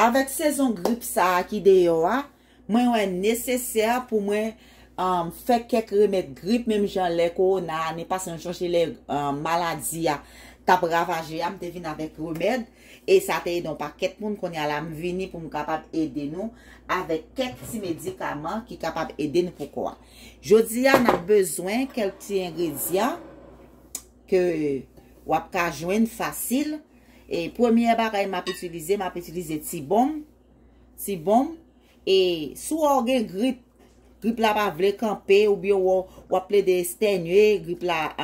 Avec saison grippe ça qui dehors, moi ouais nécessaire pour moi faire quelques remèdes grippe même genre les corona, n'est pas sans changer les maladies à t'a ravagé, me devine avec remède et ça t'aide donc pas quelques monde qu'on est à la venir pour me capable aider nous avec quelques médicaments qui capable aider nous pourquoi. Jodi a n'a besoin quelques ingrédients que ou à ca joindre facile. Et premier bagay m'a utilisé tibom et sou ou gen grippe la pa vle camper ou bien ou appelé des sternuer grippe la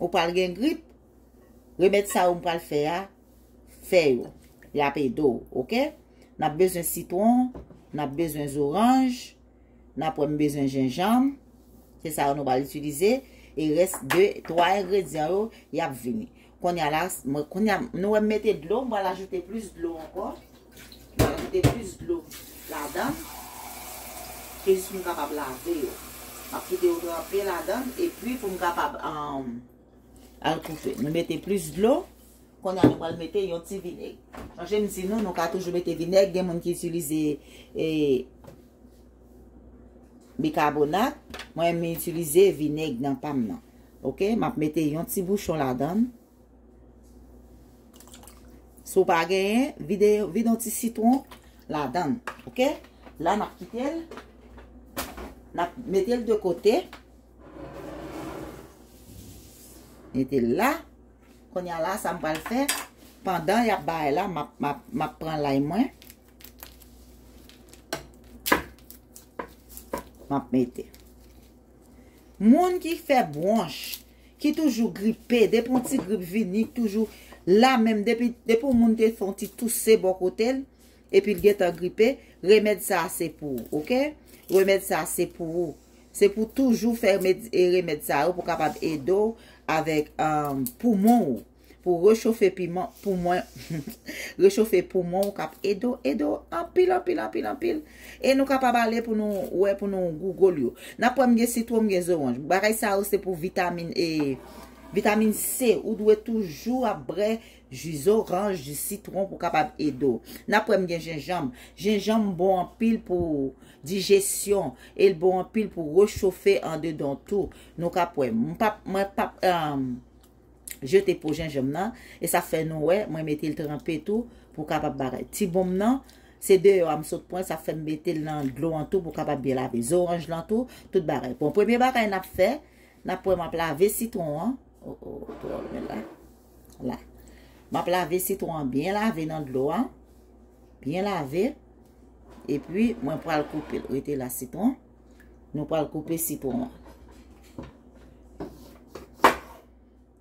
ou pa gen grippe remettre ça ou pa le faire la pedo, OK, n'a besoin citron, n'a besoin orange, n'a pas besoin gingembre, c'est ça on va l'utiliser et reste 2-3 ingrédients y a venir. Qu'on y a là, nous mettons de l'eau, on va ajouter plus de l'eau encore. On va ajouter plus de l'eau là-dedans. Et je suis capable de laver. On va quitter l'eau là-dedans. Et puis, pour me capable à couper. Nous mettons plus de l'eau. Qu'on y a, nous va mettre un petit vinaigre. Je me dis, nous, nous allons toujours mettre vinaigre. Il y a des gens qui utilisent bicarbonate. Moi, je vais utiliser vinaigre dans le pam. Ok? Je vais mettre un petit bouchon là-dedans. So pa gagne vide un petit citron la dedans, OK, là n'a quitté n'a mettez-le de côté était là qu'on y a là ça me va le faire pendant y a bail là m'a prend l'ail moins m'a mettre monde qui fait branche qui toujours grippé des petits grippes vini toujours là même depuis le monde font tousser bon côté et puis il est grippé, remède ça c'est pour, OK, remède ça c'est pour, c'est pour toujours faire et remède ça pour capable aider avec poumon pour réchauffer piment pour moi réchauffer poumon cap aider en pile et nous capable aller pour nous ouais pour nous google yo n'a pas me citron me orange bagay ça c'est pour vitamine C, ou doit toujours après jus orange, jus citron pour capable aider. N'a pas bien gingembre. Gingembre bon en pile pour digestion et bon en pile pour réchauffer en dedans tout. Nous capable jeter pour gingembre là et ça fait nous ouais, moi mettre le tremper tout pour capable barrer. Ti bon nan, c'est deux am saute point ça fait mettre dans de l'eau en tout pour capable bien laver. Orange là tout, tout barrer. Bon premier barrer n'a fait, n'a pas m'a laver citron hein. Là. M'a lavé citron bien lavé dans de l'eau, hein? Bien lavé. Et puis, moi, pour le couper, rete la citron. Nous pour le couper citron.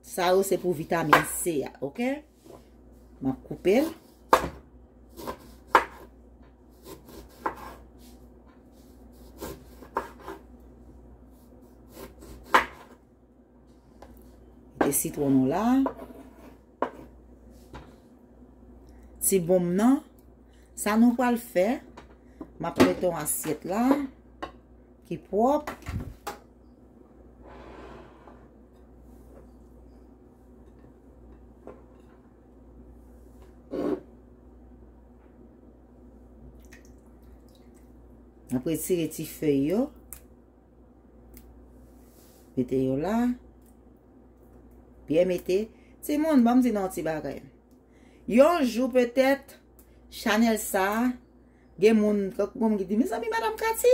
Ça, c'est pour vitamine C, OK? M'a couper. Citron là si bon non ça nous va le faire m'a prête ton assiette là qui propre après tirer petit feuille mettez yo là. Bien mettez, c'est mon bon dit non petit bagay. Yon jou peut-être Chanel ça, gen moun comme qui dit mes amis madame Cathy,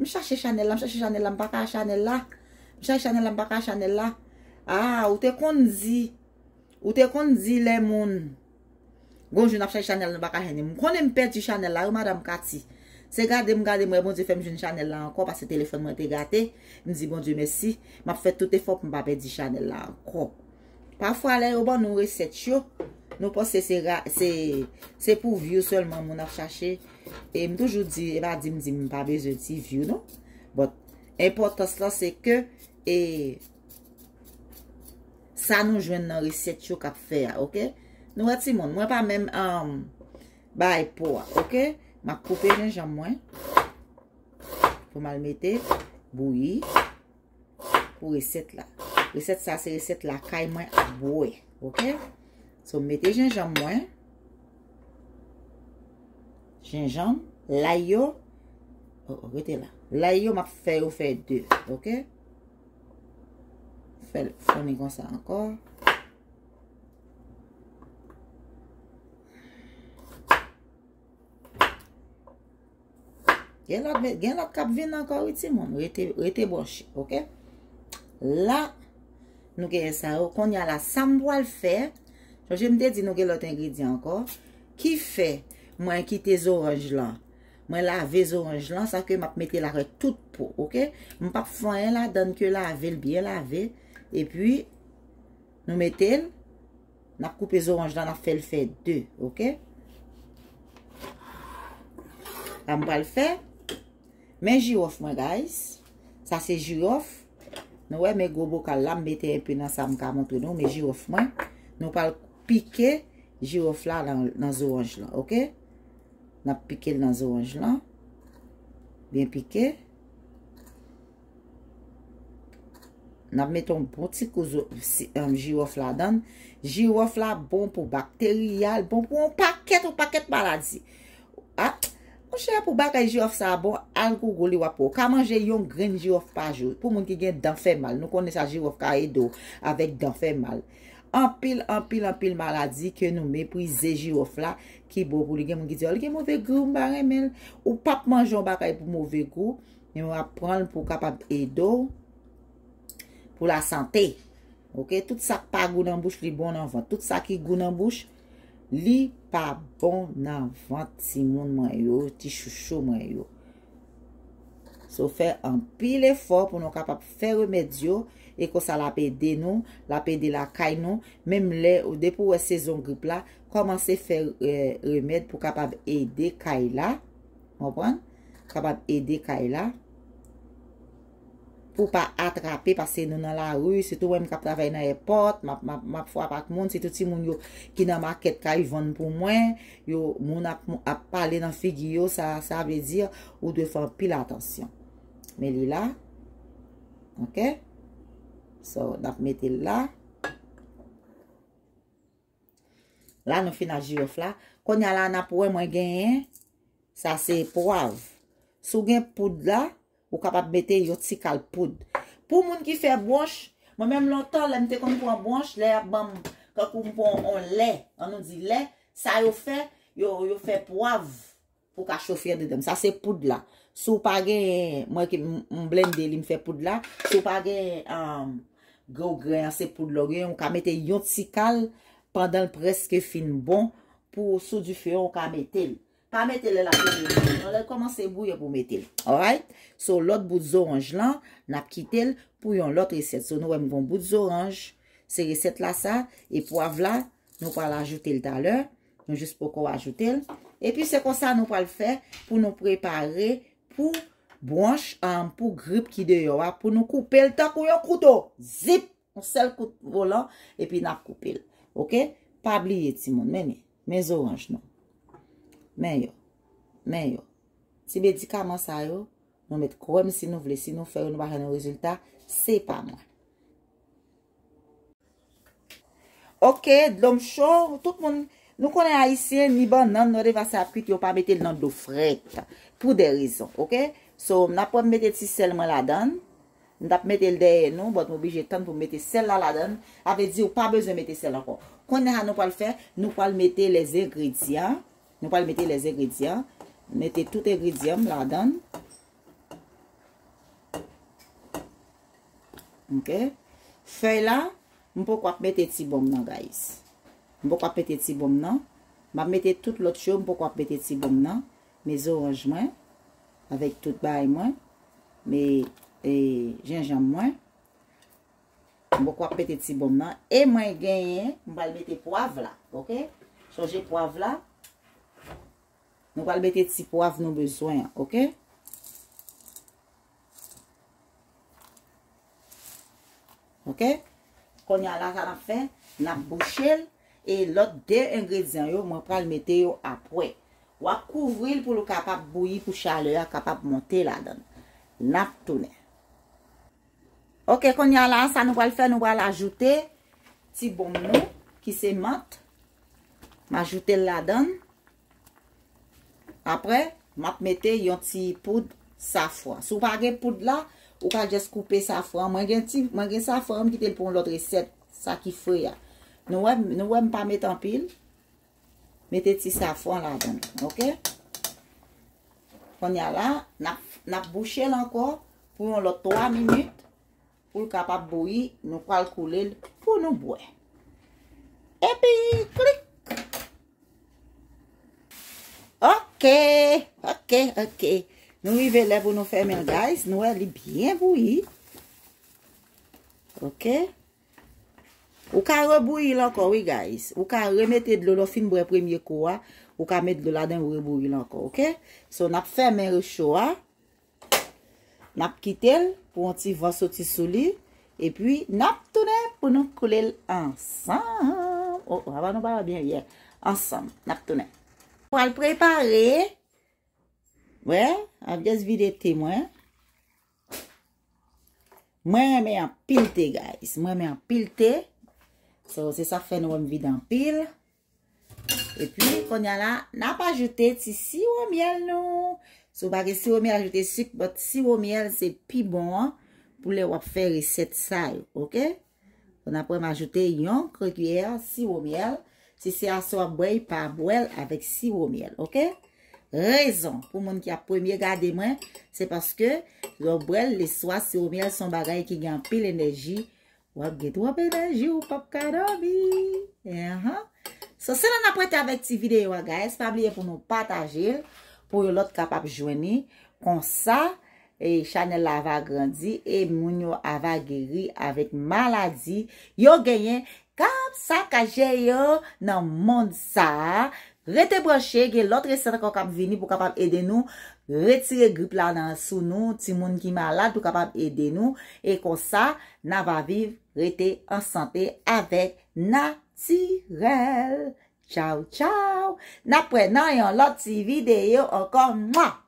me chercher Chanel là, me pas ka Chanel là. Ah, ou te kon di les moun. Bonjour n'a chercher Chanel là, pas ka Chanel. Me connais me perdre Chanel là madame Cathy. C'est garder moi bon Dieu fait me jeune Chanel là encore parce que téléphone moi était gâté. Me dit bon Dieu merci, m'a fait tout effort pour me pas perdre Chanel là encore. Parfois, les bon nous recette yo, nous pensons c'est pour vieux seulement mon a cherché et me toujours dit va dire me pas besoin de vieux non. Bon, importance là c'est que et ça nous joindre dans recette yo qu'a faire, OK? Nous petit monde, moi pas même bye pour, OK? M'a coupé les jambes pour mal mettre bouillie pour recette là. Recette ça c'est recette la caille moins à boire, OK? So mettez gingembre moins. gingembre, l'ail. Oh, regardez là. L'ail m'a fait ou fait deux, OK? Fait comme ça encore. Gen l'autre cap vient encore ici mon, rete broche, OK? Là nous gagne ça, qu'on y a la samboal faire. Je me dis nous gagne l'autre ingrédient encore qui fait moi quitter les oranges là. Moi laver les oranges là, ça que m'a mettre la toute peau, OK? On pas faire là donne que laver bien laver et puis nous mettons n'a couper les oranges là, n'a fait le faire deux, OK? On va le faire. Mais girofle, moi, guys. Ça, c'est girofle. Nous, ouais, mes gros bocal là, mettez un peu dans ça, m'ka montre nous, mais girofle, moi. Nous, pas piquer girofle là, dans l'orange là, OK? Nous, piquer dans l'orange là. Bien piqué. Nous, mettons un bon petit coup de girofle là dedans. Girofle là, bon pour bactérial, bon pour un paquet de maladies. Ah! Cher pour bagay girofle ça bon al gougoli wa pou ka manger yon grain girofle par jour pour moun ki gen dan fait mal nous connaissons ça girofle ka edo avec dan fait mal en pile maladie que nous mépriser girofle là qui bon pour li gen moun ki di ki mauvais goût baremel ou pas manger bagay pour mauvais goût mais on apprendre pour capable edo pour la santé, OK? Tout ça pas goût dans bouche li bon dans ventre, tout ça qui goût dans bouche li pas bon nan vant ti moun man yo, ti chouchou man yo. So fait un pile effort pour nous capable faire remédio et que ça la pédé nous, la pédé la caille nous, même les au dépôt de saison grippe là, commencer faire remède pour capable aider caille là. Comprendre? Capable aider caille là. Pour pas attraper parce que nous dans la rue surtout même quand travaille dans les portes m'a fois pas monde c'est tout petit monde yo qui dans market qui vend pour moi yo mon a parler dans figure ça veut dire ou de faire pile attention mais lui là, OK? So on met là nous fin à girofle là qu'on y a là n'a pour moi gagner ça c'est poivre sous gain poudre là ou capable mettre yon ti kal poudre pour moun qui fait branche moi même longtemps l'aime te comme pour branche l'air bam quand on lait on nous dit lait ça yo fait poivre pour ka chauffer dedans ça c'est poudre là sou pa gen moi qui blender li me fait poudre là sou pa gen gros grain c'est poudre là on ka mettre yon ti kal pendant presque fin bon pour sous du feu on ka mettre pas mettre le la on va commencer bouillir pour mettre. Alright? So l'autre bout d'orange là, n'a quitté pour l'autre recette. So nous avons bout d'orange, ces recettes là ça et poivre là, nous pas l'ajouter tout à l'heure, nous juste pour qu'on ajoute. Et puis c'est comme ça nous pas le faire pour nous préparer pour branche pour grippe qui dehors pour nous couper le temps pour un couteau. Zip, on seul coup volant et puis n'a couper. OK? Pas oublier tout le monde, mes oranges non. Mais yo, si médicament ça yo, nous mettons crème si nous voulons, si nous faisons, nous avons un résultat, c'est pas moi. OK, de l'homme chaud, tout le monde, nous connaissons haïtien, ni banane, nous devons s'appuyer, nous ne pas mettre dans l'eau frette, pour des raisons, OK? So, nous pas mettre si seulement la donne, nous pas mettre le derrière nous, nous sommes obligés de temps pour mettre celle-là la donne, avec dit, nous pas besoin de mettre celle-là encore. Quand nous pas le faire, nous pas mettre les ingrédients. Nous pas mettre les ingrédients, mettez tout ingrédient là-dedans. OK. Feuille là, on peut pas mettre petit bombe là guys. On peut pas mettre petit bombe là. M'a mettre toute l'autre chose, on peut pas mettre petit bombe là, mes oranges moins avec toute baille moins, mais gingembre moins. On peut pas mettre petit bombe là et moi gagner, on va mettre poivre là, OK? Changer poivre là. Nous allons mettre petit poivre nos besoins, OK? OK? Quand y a là ça fait, la bouchelle et l'autre deux ingrédients yo, moi pral mettre yo après. Ou à couvrir pour le capable bouillir pour chaleur capable monter là-dedans. N'a tourner. OK, quand y a là ça nous allons faire, nous allons ajouter petit bon nous qui c'est menthe. M'ajouter là-dedans. Après, m'a mettez yon petit poudre safran. Si vous n'avez pas de poudre là, vous pouvez juste couper safran. Moi, j'ai un petit safran qui est pour l'autre recette. Ça qui fait. Nous ne pouvons pas mettre en pile. Mettez petit safran là-dedans. OK? On y a là. N'a bouché encore pour l'autre 3 minutes. Pour capable bouillir, nous allons couler pour nous boire. Et puis, clic. Ok. Nous y là pour nous faire mes guys. Nous allons bien bouillir. Ok. Ou ka rebouillir encore, oui guys. Ou ka remettre de l'eau fin pour le premier coup. Ou ka mettre de l'eau là-dedans ou rebouillir encore. Ok. So, n'a fait mes rechauds. N'a quitté pour un petit vent sauter sous lui. Et puis, n'a tourné pour nous couler ensemble. Oh, on va nous parler bien hier. Ensemble, n'a tourné. Pour le préparer, ouais, on va juste vider témoin. Moi, mais en pile thé, guys. Moi, mais en pile thé. So, c'est ça fait nous on vide en pile. Et puis, qu'on y a là, n'a pas ajouté si sirop miel non. So, parce que sirop miel ajouté sucre, mais sirop miel c'est plus bon pour les faire recette ça, OK? On a pas ajouté une cuillère sirop miel. Si c'est à soi, boire par boire avec sirop miel, OK? Raison pour moun qui a premier gardé moi, c'est parce que le boire les soirs sirop miel sont bagaille qui gagne pile énergie. Ou a gagné trop d'énergie ou pas carobi. So c'est là n'apprête avec cette vidéo guys, pas oublier pour nous partager pour l'autre capable joindre comme ça et Chanel la va grandir et moun yo va guérir avec maladie, yo gagné comme ça kaje yo dans monde ça. Rete branché, que l'autre recette qu'on capable venir pour capable aider nous retirer grippe là dans sous nous, ti moun qui malade pour capable aider nous et comme ça, n'a va vivre rete en santé avec naturel. Ciao ciao. N'après nan yon l'autre vidéo encore moi.